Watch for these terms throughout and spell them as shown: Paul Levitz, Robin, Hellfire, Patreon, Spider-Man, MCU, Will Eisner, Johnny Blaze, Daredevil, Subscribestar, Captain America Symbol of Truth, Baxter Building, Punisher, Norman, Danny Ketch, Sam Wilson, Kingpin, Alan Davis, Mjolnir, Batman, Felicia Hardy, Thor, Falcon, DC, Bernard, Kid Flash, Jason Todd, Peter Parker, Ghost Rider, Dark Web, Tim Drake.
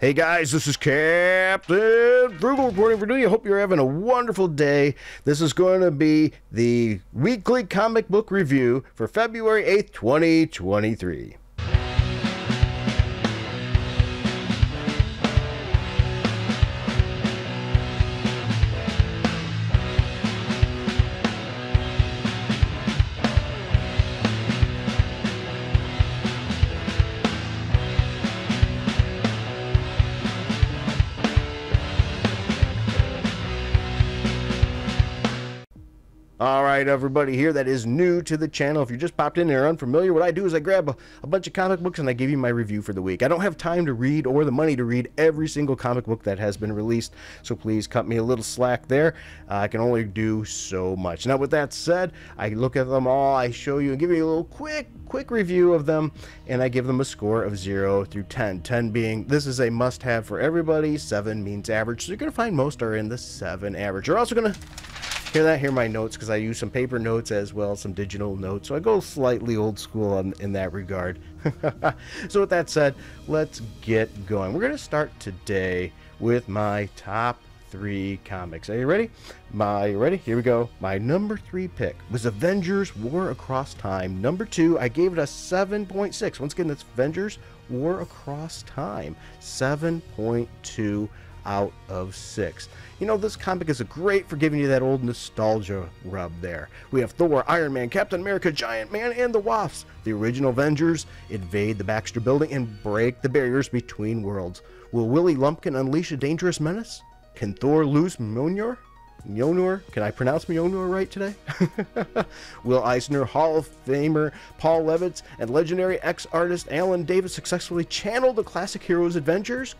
Hey guys, this is Captain Brugel reporting for duty. I hope you're having a wonderful day. This is going to be the weekly comic book review for February 8th, 2023. Alright everybody here that is new to the channel, if you just popped in and are unfamiliar, what I do is I grab a bunch of comic books and I give you my review for the week. I don't have time to read or the money to read every single comic book that has been released, so please cut me a little slack there. I can only do so much. Now with that said, I look at them all, I show you and give you a little quick review of them, and I give them a score of 0 through 10. 10 being this is a must-have for everybody, 7 means average, so you're going to find most are in the 7 average. You're also going to hear my notes, because I use some paper notes as well as some digital notes, so I go slightly old school in that regard. So with that said, let's get going. We're going to start today with my top 3 comics. Are you ready? Here we go. My number 3 pick was Avengers War Across Time. Number 2, I gave it a 7.6. Once again, that's Avengers War Across Time. 7.2. out of 6. You know, this comic is great for giving you that old nostalgia rub there. We have Thor, Iron Man, Captain America, Giant Man, and the Wasps. The original Avengers invade the Baxter Building and break the barriers between worlds. Will Willy Lumpkin unleash a dangerous menace? Can Thor lose Mjolnir? Can I pronounce Mjolnir right today? Will Eisner, Hall of Famer Paul Levitz, and legendary ex-artist Alan Davis successfully channel the classic hero's adventures?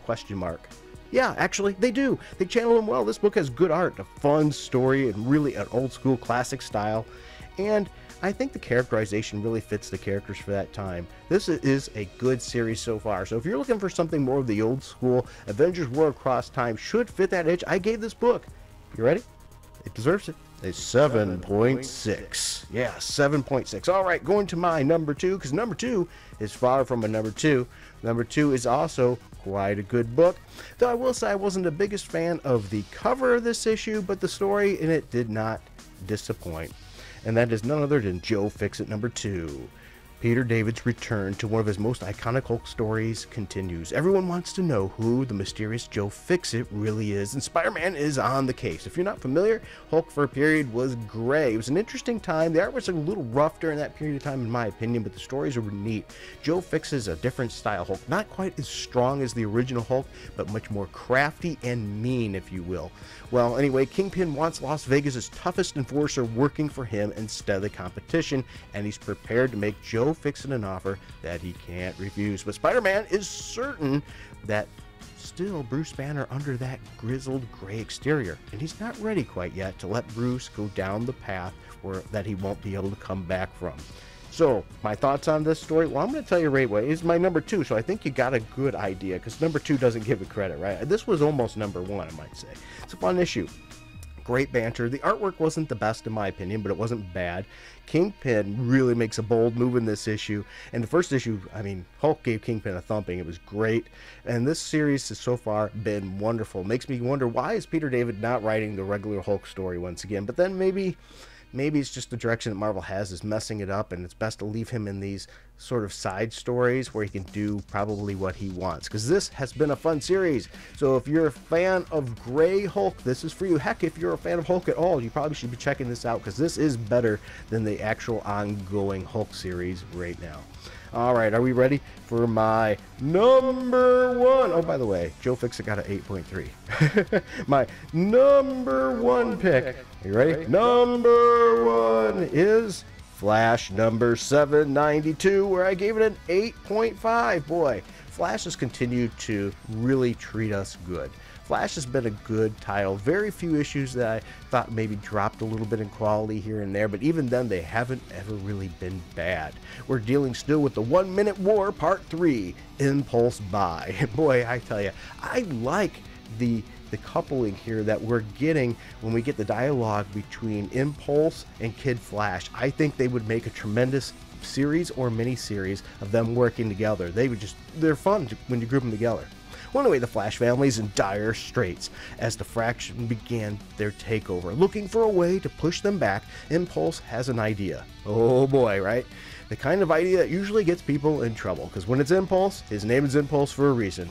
Yeah, actually, they do. They channel them well. This book has good art, a fun story, and really an old-school classic style. And I think the characterization really fits the characters for that time. This is a good series so far. So if you're looking for something more of the old-school, Avengers War Across Time should fit that itch. I gave this book. You ready? It deserves it. A 7.6. Yeah, 7.6. All right, going to my number 2, because number 2 is far from a number 2. Number 2 is also quite a good book, though I will say I wasn't the biggest fan of the cover of this issue, but the story in it did not disappoint. And that is none other than Joe Fixit number 2. Peter David's return to one of his most iconic Hulk stories continues. Everyone wants to know who the mysterious Joe Fixit really is, and Spider-Man is on the case. If you're not familiar, Hulk for a period was gray. It was an interesting time. The art was a little rough during that period of time, in my opinion, but the stories were neat. Joe Fixit is a different style Hulk, not quite as strong as the original Hulk, but much more crafty and mean, if you will. Well, anyway, Kingpin wants Las Vegas' toughest enforcer working for him instead of the competition, and he's prepared to make Joe Fixit an offer that he can't refuse. But Spider-Man is certain that still Bruce Banner under that grizzled gray exterior, and he's not ready quite yet to let Bruce go down the path where that he won't be able to come back from. So my thoughts on this story, well, I'm going to tell you right away, it's my number 2, so I think you got a good idea, because number 2 doesn't give it credit, right? This was almost number 1, I might say. It's a fun issue. Great banter. The artwork wasn't the best in my opinion, but it wasn't bad. Kingpin really makes a bold move in this issue. And the first issue, I mean, Hulk gave Kingpin a thumping. It was great. And this series has so far been wonderful. Makes me wonder, why is Peter David not writing the regular Hulk story once again? But then maybe it's just the direction that Marvel has is messing it up, and it's best to leave him in these sort of side stories where he can do probably what he wants, because this has been a fun series. So if you're a fan of gray Hulk, this is for you. Heck, if you're a fan of Hulk at all, you probably should be checking this out, because this is better than the actual ongoing Hulk series right now. All right, are we ready for my number 1? Oh, by the way, Joe Fixit got an 8.3. My number 1 pick. Are you ready? Number 1 is Flash number 792, where I gave it an 8.5. Boy, Flash has continued to really treat us good. Flash has been a good title. Very few issues that I thought maybe dropped a little bit in quality here and there, but even then they haven't ever really been bad. We're dealing still with the One-Minute War Part 3, Impulse Buy. And boy, I tell you, I like the coupling here that we're getting when we get the dialogue between Impulse and Kid Flash. I think they would make a tremendous series or mini series of them working together. They're fun when you group them together. One way, the Flash family's in dire straits as the Fraction began their takeover. Looking for a way to push them back, Impulse has an idea. Oh boy, right? The kind of idea that usually gets people in trouble, because when it's Impulse, his name is Impulse for a reason.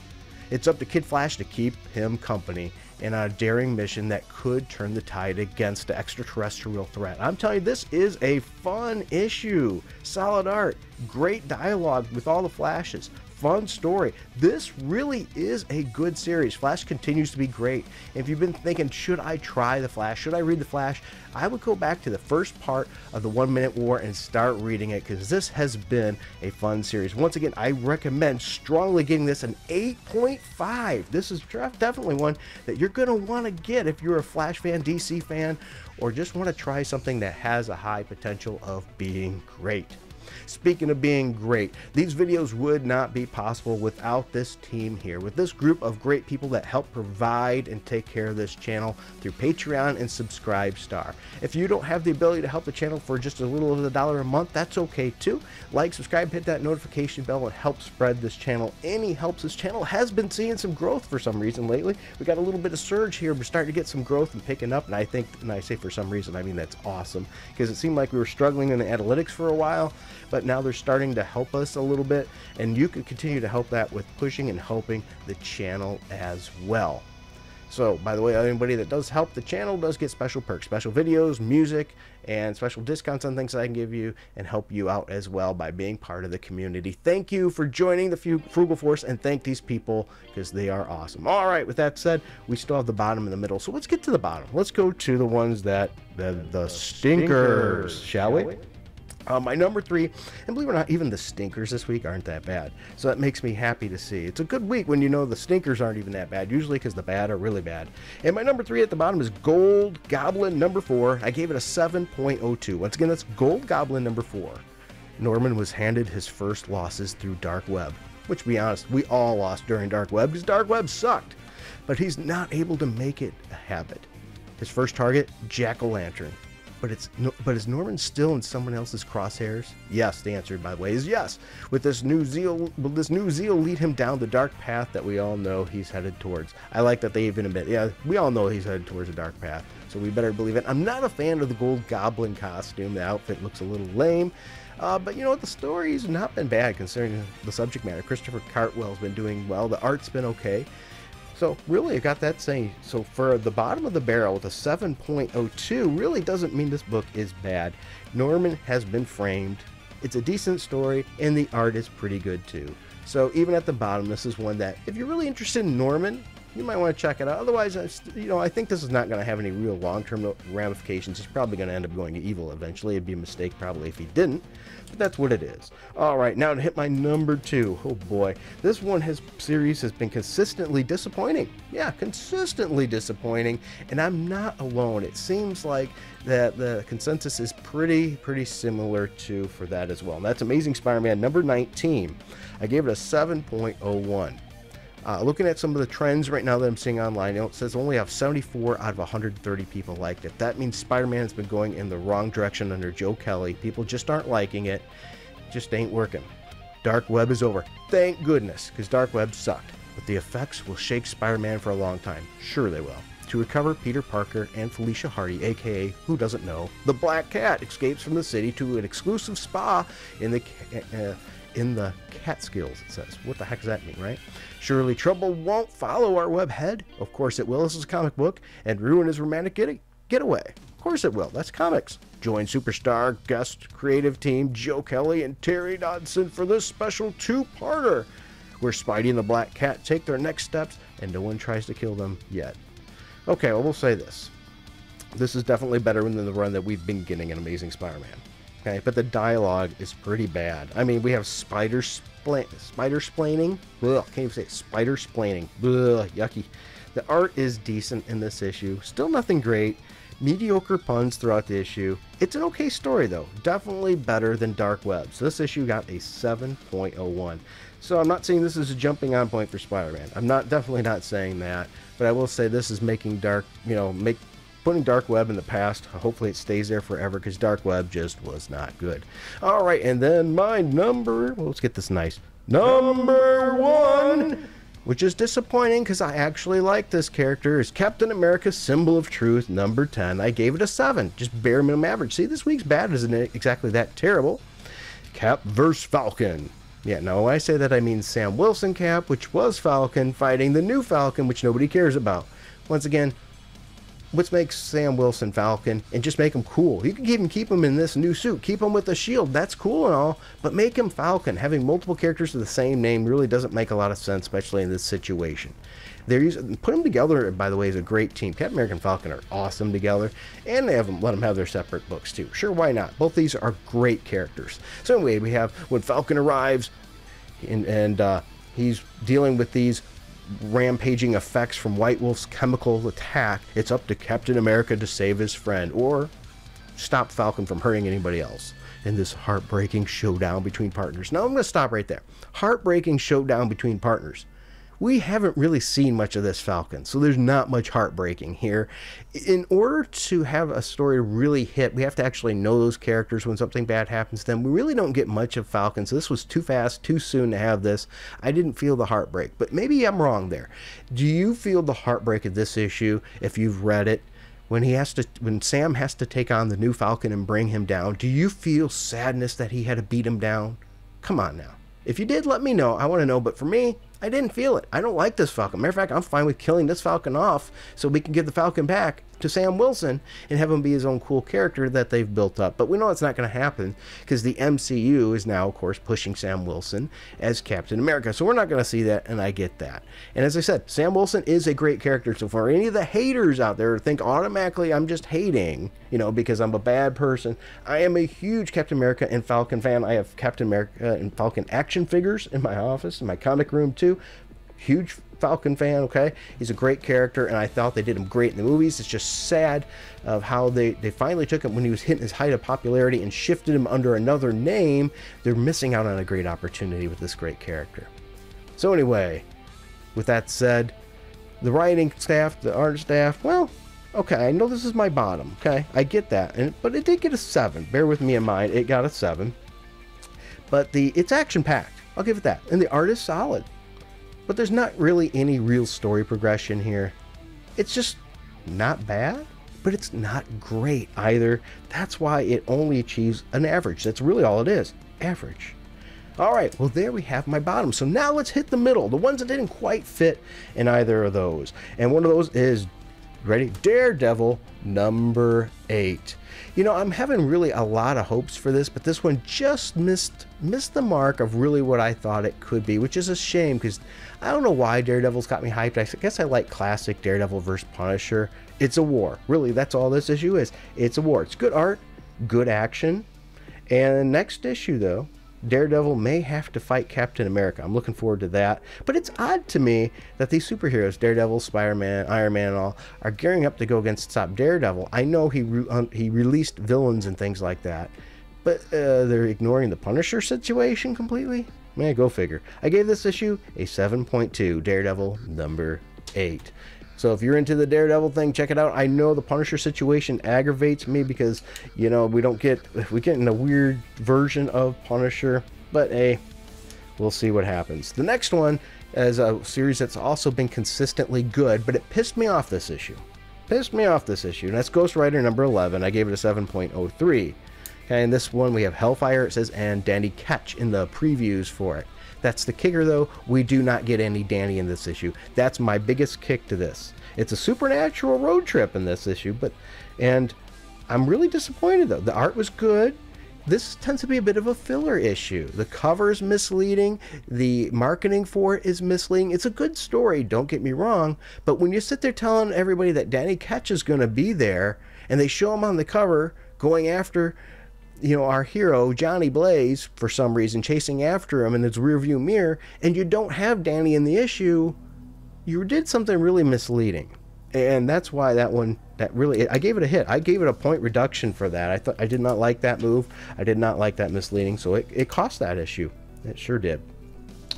It's up to Kid Flash to keep him company in a daring mission that could turn the tide against the extraterrestrial threat. I'm telling you, this is a fun issue. Solid art, great dialogue with all the Flashes, fun story. This really is a good series. Flash continues to be great. If you've been thinking, should I try the Flash? Should I read the Flash? I would go back to the first part of the 1 Minute War and start reading it, because this has been a fun series. Once again, I recommend strongly getting this an 8.5. This is definitely one that you're going to want to get if you're a Flash fan, DC fan, or just want to try something that has a high potential of being great. Speaking of being great, these videos would not be possible without this team here, with this group of great people that help provide and take care of this channel through Patreon and Subscribestar. If you don't have the ability to help the channel for just a little over $1 a month, that's okay too. Like, subscribe, hit that notification bell, and help spread this channel. Any helps. This channel has been seeing some growth for some reason lately. We got a little bit of surge here. We're starting to get some growth and picking up, and I think, and I say for some reason, I mean that's awesome, because it seemed like we were struggling in the analytics for a while, but now they're starting to help us a little bit, and you can continue to help that with pushing and helping the channel as well. So, by the way, anybody that does help the channel does get special perks, special videos, music, and special discounts on things that I can give you and help you out as well by being part of the community. Thank you for joining the Frugal Force, and thank these people because they are awesome. All right, with that said, we still have the bottom in the middle, so let's get to the bottom. Let's go to the ones that, the stinkers, shall we? My number three, and believe it or not, even the stinkers this week aren't that bad. So that makes me happy to see. It's a good week when you know the stinkers aren't even that bad, usually, because the bad are really bad. And my number three at the bottom is Gold Goblin number 4. I gave it a 7.02. Once again, that's Gold Goblin number 4. Norman was handed his first losses through Dark Web, which, to be honest, we all lost during Dark Web because Dark Web sucked. But he's not able to make it a habit. His first target, Jack-o'-lantern. But is Norman still in someone else's crosshairs? Yes, the answer, by the way, is yes. With this new zeal, will this new zeal lead him down the dark path that we all know he's headed towards? I like that they even admit, yeah, we all know he's headed towards a dark path, so we better believe it. I'm not a fan of the Gold Goblin costume. The outfit looks a little lame. But you know what, the story's not been bad considering the subject matter. Christopher Cartwell's been doing well. The art's been okay. So really, I got that saying. So for the bottom of the barrel with a 7.02 really doesn't mean this book is bad. Norman has been framed. It's a decent story, and the art is pretty good too. So even at the bottom, this is one that if you're really interested in Norman, you might want to check it out. Otherwise, you know, I think this is not going to have any real long-term ramifications. He's probably going to end up going to evil eventually. It'd be a mistake probably if he didn't, but that's what it is. All right, now to hit my number 2. Oh boy, this one series has been consistently disappointing. Yeah, consistently disappointing, and I'm not alone. It seems like that the consensus is pretty similar too for that as well. And that's Amazing Spider-Man number 19. I gave it a 7.01. Looking at some of the trends right now that I'm seeing online, you know, it says only have 74 out of 130 people liked it. That means Spider-Man has been going in the wrong direction under Joe Kelly. People just aren't liking it. Just ain't working. Dark Web is over. Thank goodness, because Dark Web sucked. But the effects will shake Spider-Man for a long time. Sure they will. To recover Peter Parker and Felicia Hardy, aka, who doesn't know, the Black Cat escapes from the city to an exclusive spa in the Catskills, it says. What the heck does that mean, right? Surely trouble won't follow our webhead. Of course it will. This is a comic book. And ruin his romantic getaway. Of course it will. That's comics. Join superstar guest creative team Joe Kelly and Terry Dodson for this special 2-parter where Spidey and the Black Cat take their next steps and no one tries to kill them yet. Okay, well, we'll say this. This is definitely better than the run that we've been getting in Amazing Spider-Man. Okay, but the dialogue is pretty bad. I mean, we have spider-splaining. Ugh, can't even say it. Spider-splaining. Ugh, yucky. The art is decent in this issue. Still nothing great. Mediocre puns throughout the issue. It's an okay story, though. Definitely better than Dark Web. So this issue got a 7.01. So I'm not saying this is a jumping on point for Spider-Man. I'm definitely not saying that. But I will say this is making putting Dark Web in the past. Hopefully it stays there forever, because Dark Web just was not good. All right, and then my number, well, let's get this nice. Number 1 which is disappointing because I actually like this character, is Captain America Symbol of Truth, number 10. I gave it a 7, just bare minimum average. See, this week's bad isn't exactly that terrible. Cap vs. Falcon. Yeah, no, I say that I mean Sam Wilson Cap, which was Falcon, fighting the new Falcon, which nobody cares about. Once again, let's make Sam Wilson Falcon and just make him cool. You can even keep him in this new suit. Keep him with a shield. That's cool and all, but make him Falcon. Having multiple characters with the same name really doesn't make a lot of sense, especially in this situation. They're using, put them together, by the way, is a great team. Captain America and Falcon are awesome together, and they have them, let them have their separate books too. Sure, why not? Both these are great characters. So anyway, we have when Falcon arrives, and he's dealing with these rampaging effects from White Wolf's chemical attack. It's up to Captain America to save his friend or stop Falcon from hurting anybody else in this heartbreaking showdown between partners. Now I'm going to stop right there. Heartbreaking showdown between partners. We haven't really seen much of this Falcon, so there's not much heartbreaking here. In order to have a story really hit, we have to actually know those characters when something bad happens to them. We really don't get much of Falcon, so this was too fast, too soon to have this. I didn't feel the heartbreak, but maybe I'm wrong there. Do you feel the heartbreak of this issue if you've read it? When Sam has to take on the new Falcon and bring him down, do you feel sadness that he had to beat him down? Come on now. If you did, let me know. I want to know, but for me, I didn't feel it. I don't like this Falcon. Matter of fact, I'm fine with killing this Falcon off so we can give the Falcon back to Sam Wilson and have him be his own cool character that they've built up. But we know it's not going to happen because the MCU is now, of course, pushing Sam Wilson as Captain America. So we're not going to see that, and I get that. And as I said, Sam Wilson is a great character. So for any of the haters out there who think automatically I'm just hating, you know, because I'm a bad person, I am a huge Captain America and Falcon fan. I have Captain America and Falcon action figures in my office, in my comic room too. Huge Falcon fan, okay? He's a great character, and I thought they did him great in the movies. It's just sad of how they finally took him when he was hitting his height of popularity and shifted him under another name. They're missing out on a great opportunity with this great character. So anyway, with that said, the writing staff, the art staff, well, okay, I know this is my bottom, okay? I get that, but it did get a 7. Bear with me in mind, it got a 7. But it's action-packed, I'll give it that. And the art is solid. But there's not really any real story progression here. It's just not bad, but it's not great either. That's why it only achieves an average. That's really all it is, average. All right, well, there we have my bottom. So now let's hit the middle, the ones that didn't quite fit in either of those. And one of those is, ready, Daredevil number 8. You know, I'm having really a lot of hopes for this, but this one just missed the mark of really what I thought it could be, which is a shame because I don't know why Daredevil's got me hyped. I guess I like classic Daredevil versus Punisher. It's a war. Really, that's all this issue is. It's a war. It's good art, good action. And next issue, though, Daredevil may have to fight Captain America. I'm looking forward to that. But it's odd to me that these superheroes, Daredevil, Spider-Man, Iron Man and all, are gearing up to go against Stop Daredevil. I know he released villains and things like that, but they're ignoring the Punisher situation completely? Man, go figure. I gave this issue a 7.2, Daredevil number 8. So if you're into the Daredevil thing, check it out. I know the Punisher situation aggravates me because, you know, we get in a weird version of Punisher, but hey, we'll see what happens. The next one is a series that's also been consistently good, but it pissed me off this issue. And that's Ghost Rider number 11. I gave it a 7.03. Okay, and this one we have Hellfire, it says, and Danny Ketch in the previews for it. That's the kicker, though. We do not get any Danny in this issue. That's my biggest kick to this. It's a supernatural road trip in this issue, and I'm really disappointed, though. The art was good. This tends to be a bit of a filler issue. The cover is misleading. The marketing for it is misleading. It's a good story, don't get me wrong, but when you sit there telling everybody that Danny Ketch is going to be there, and they show him on the cover going after, you know, our hero Johnny Blaze, for some reason chasing after him in his rearview mirror, and you don't have Danny in the issue, you did something really misleading. And that's why that one, that really, I gave it a hit. I gave it a point reduction for that. I thought I did not like that move. I did not like that misleading, so it cost that issue. It sure did.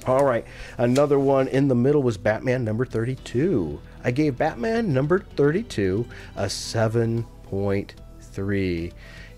All right, another one in the middle was Batman number 32. I gave Batman number 32 a 7.3.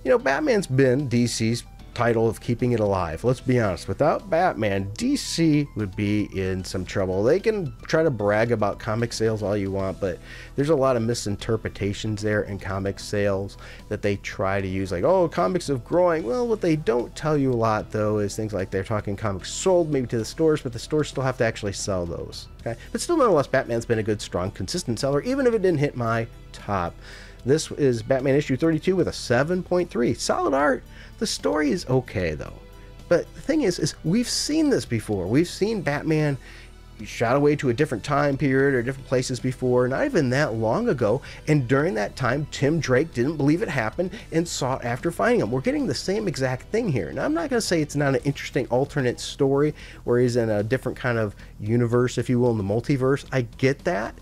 You know, Batman's been DC's title of keeping it alive. Let's be honest, without Batman, DC would be in some trouble. They can try to brag about comic sales all you want, but there's a lot of misinterpretations there in comic sales that they try to use, like, oh, comics are growing. Well, what they don't tell you a lot, though, is things like they're talking comics sold maybe to the stores, but the stores still have to actually sell those. Okay, but still, nonetheless, Batman's been a good, strong, consistent seller, even if it didn't hit my top. This is Batman issue 32 with a 7.3. Solid art. The story is okay, though. But the thing is we've seen this before. We've seen Batman shot away to a different time period or different places before, not even that long ago. And during that time, Tim Drake didn't believe it happened and sought after finding him. We're getting the same exact thing here. Now, I'm not going to say it's not an interesting alternate story where he's in a different kind of universe, if you will, in the multiverse. I get that.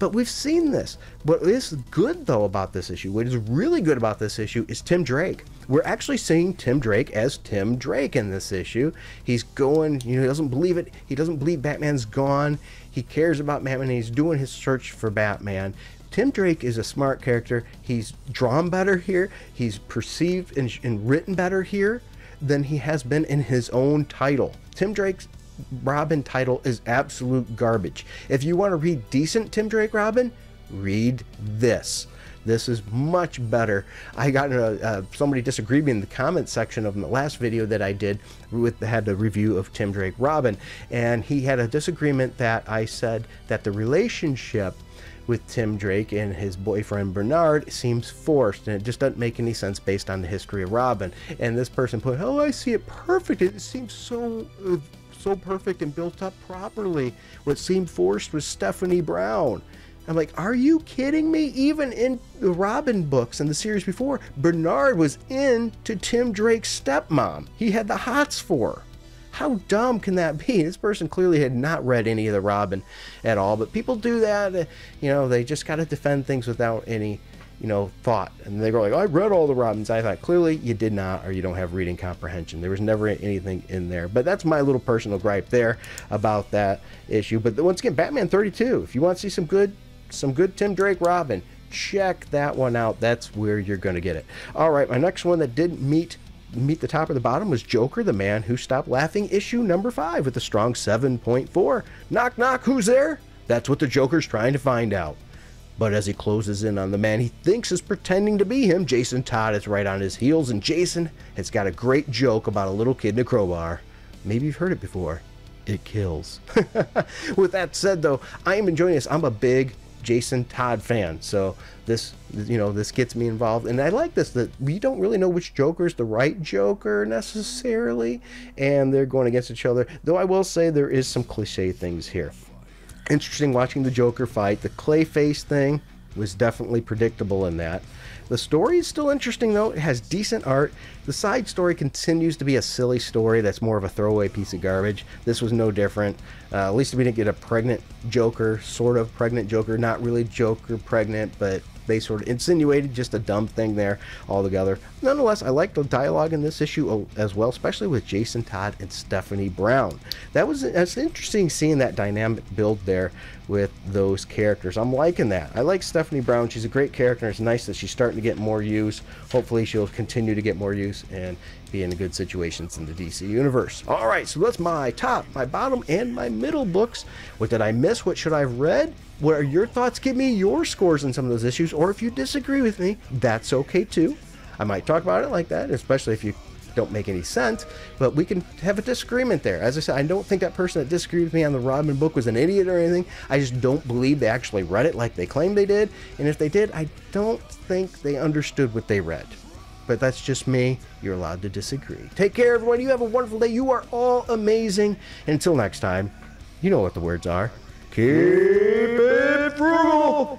But we've seen this. What is good, though, about this issue, what is really good about this issue, is Tim Drake. We're actually seeing Tim Drake as Tim Drake in this issue. He's going, you know, he doesn't believe it. He doesn't believe Batman's gone. He cares about Batman, and he's doing his search for Batman. Tim Drake is a smart character. He's drawn better here. He's perceived and written better here than he has been in his own title. Tim Drake's Robin title is absolute garbage. If you want to read decent Tim Drake Robin, read this. This is much better. I got somebody disagreed with me in the comment section of the last video that I did with had a review of Tim Drake Robin, and he had a disagreement that I said that the relationship with Tim Drake and his boyfriend Bernard seems forced, and it just doesn't make any sense based on the history of Robin. And this person put, oh, I see it perfect. It seems so perfect and built up properly. What seemed forced was Stephanie Brown. I'm like, are you kidding me? Even in the Robin books and the series before, Bernard was into Tim Drake's stepmom. He had the hots for her. How dumb can that be? This person clearly had not read any of the Robin at all, but people do that. You know, they just got to defend things without any, you know, thought. And they go like, I read all the Robins. I thought, clearly you did not, or you don't have reading comprehension. There was never anything in there. But that's my little personal gripe there about that issue. But once again, Batman 32, if you want to see some good Tim Drake Robin, check that one out. That's where you're going to get it. All right, my next one that didn't meet the top or the bottom was Joker, the Man Who Stopped Laughing, issue number 5 with a strong 7.4. Knock, knock, who's there? That's what the Joker's trying to find out. But as he closes in on the man he thinks is pretending to be him, Jason Todd is right on his heels, and Jason has got a great joke about a little kid in a crowbar. Maybe you've heard it before. It kills. With that said, though, I am enjoying this. I'm a big Jason Todd fan, so this, you know, this gets me involved. And I like this, that we don't really know which Joker is the right Joker necessarily, and they're going against each other. Though I will say there is some cliche things here. Interesting watching the Joker fight. The Clayface thing was definitely predictable in that. The story is still interesting, though. It has decent art. The side story continues to be a silly story that's more of a throwaway piece of garbage. This was no different. At least we didn't get a pregnant Joker, sort of pregnant Joker. Not really Joker pregnant, but they sort of insinuated just a dumb thing there altogether. Nonetheless, I liked the dialogue in this issue as well, especially with Jason Todd and Stephanie Brown. That's interesting seeing that dynamic build there with those characters. I'm liking that. I like Stephanie Brown. She's a great character. It's nice that she's starting to get more use. Hopefully she'll continue to get more use and be in good situations in the DC universe. All right, so that's my top, my bottom, and my middle books. What did I miss? What should I have read? What are your thoughts? Give me your scores on some of those issues, or if you disagree with me, that's okay too. I might talk about it like that, especially if you don't make any sense, but we can have a disagreement there. As I said, I don't think that person that disagreed with me on the Robin book was an idiot or anything. I just don't believe they actually read it like they claim they did, and if they did, I don't think they understood what they read. But that's just me. You're allowed to disagree. Take care, everyone. You have a wonderful day. You are all amazing. And until next time, you know what the words are. Keep it frugal.